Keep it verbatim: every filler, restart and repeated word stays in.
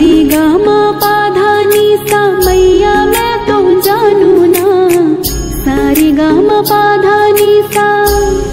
री गा मा पा धा नी सा मैया मैं तो जानू ना, सा री गा मा पा धा नी सा।